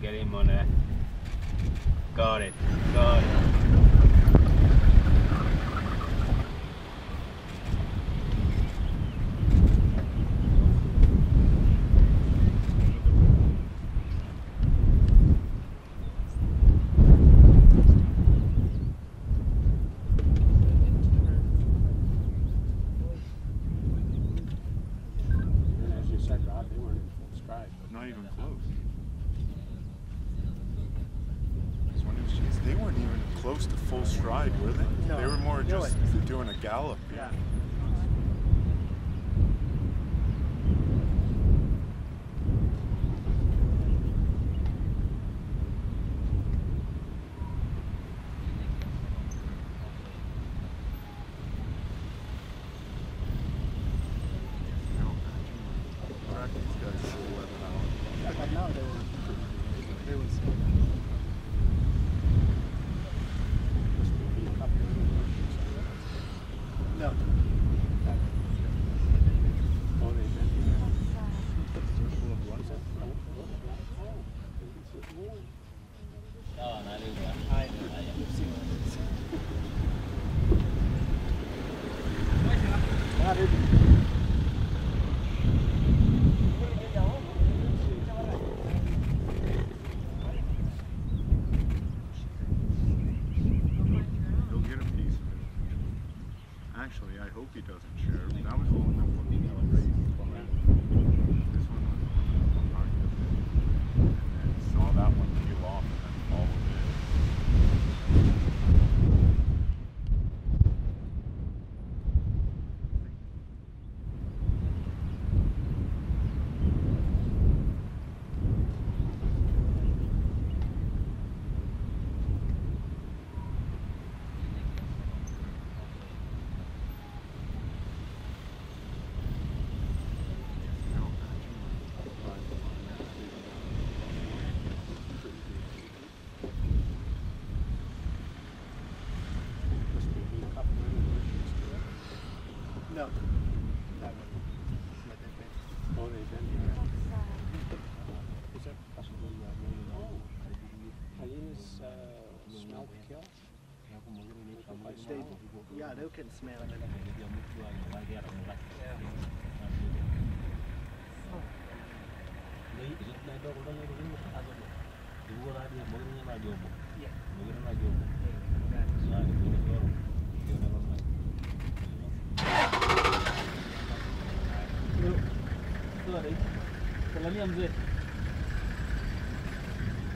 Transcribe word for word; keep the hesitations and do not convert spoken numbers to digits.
get him on there. Got it, got it. Not even close. They weren't even close to full stride, were they? No. They were more just doing a gallop. Yeah. No. Actually, I hope he doesn't share. That was all enough for me. This one was on part of it. And then saw that one peel off and then followed it. No. That one. Oh, they've been here. Is that possibly a million? Oh. Hyenas smell the kill? Yeah, they can smell it. Yeah. Sorry, kalau ni ambil.